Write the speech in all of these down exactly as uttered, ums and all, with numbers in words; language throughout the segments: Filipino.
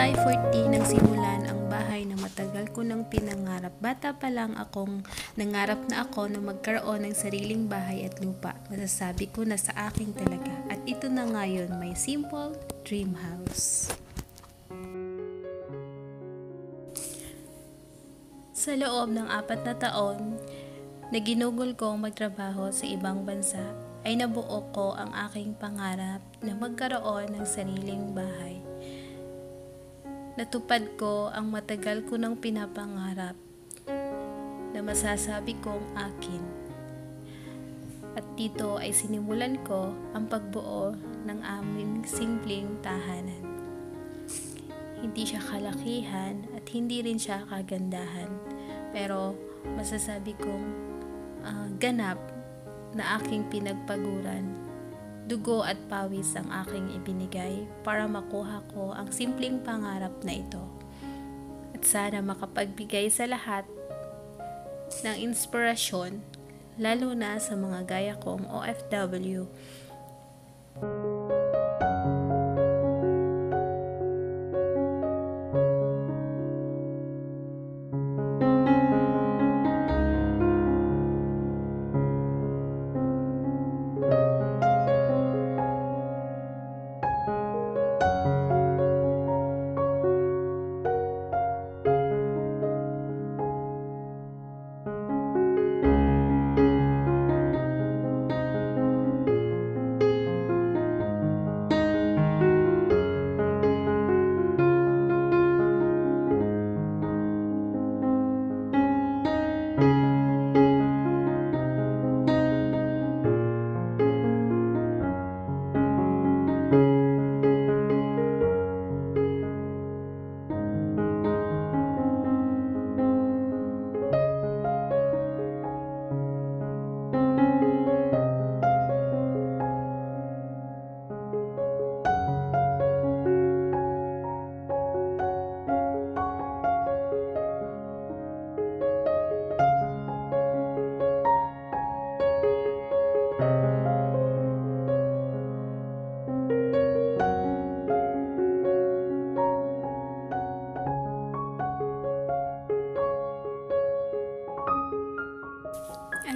July fourteen nang simulan ang bahay na matagal ko nang pinangarap. Bata pa lang akong nangarap na ako na magkaroon ng sariling bahay at lupa. Masasabi ko na sa akin talaga. At ito na ngayon, my simple dream house. Sa loob ng apat na taon na ginugol kong magtrabaho sa ibang bansa, ay nabuo ko ang aking pangarap na magkaroon ng sariling bahay. Natupad ko ang matagal ko nang pinapangarap na masasabi kong akin. At dito ay sinimulan ko ang pagbuo ng aming simpleng tahanan. Hindi siya kalakihan at hindi rin siya kagandahan. Pero masasabi kong uh, ganap na aking pinagpaguran. Dugo at pawis ang aking ibinigay para makuha ko ang simpleng pangarap na ito. At sana makapagbigay sa lahat ng inspirasyon, lalo na sa mga gaya kong O F W.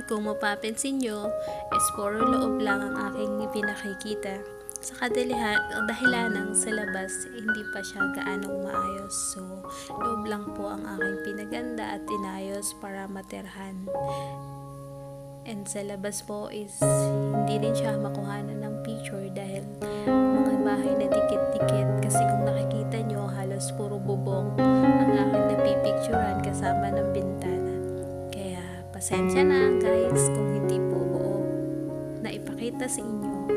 Kung mapapansin nyo, is puro loob lang ang aking pinakikita. Sa dahilanang sa labas, hindi pa siya gaanong maayos. So, loob lang po ang aking pinaganda at inayos para materhan. And sa labas po is hindi rin siya makuhanan ng picture dahil mga bahay na dikit-dikit. Kasi kung nakikita nyo, halos puro bubong ang aking napipicturan kasama ng bintana. Pasensya na guys kung hindi po buo na ipakita sa inyo.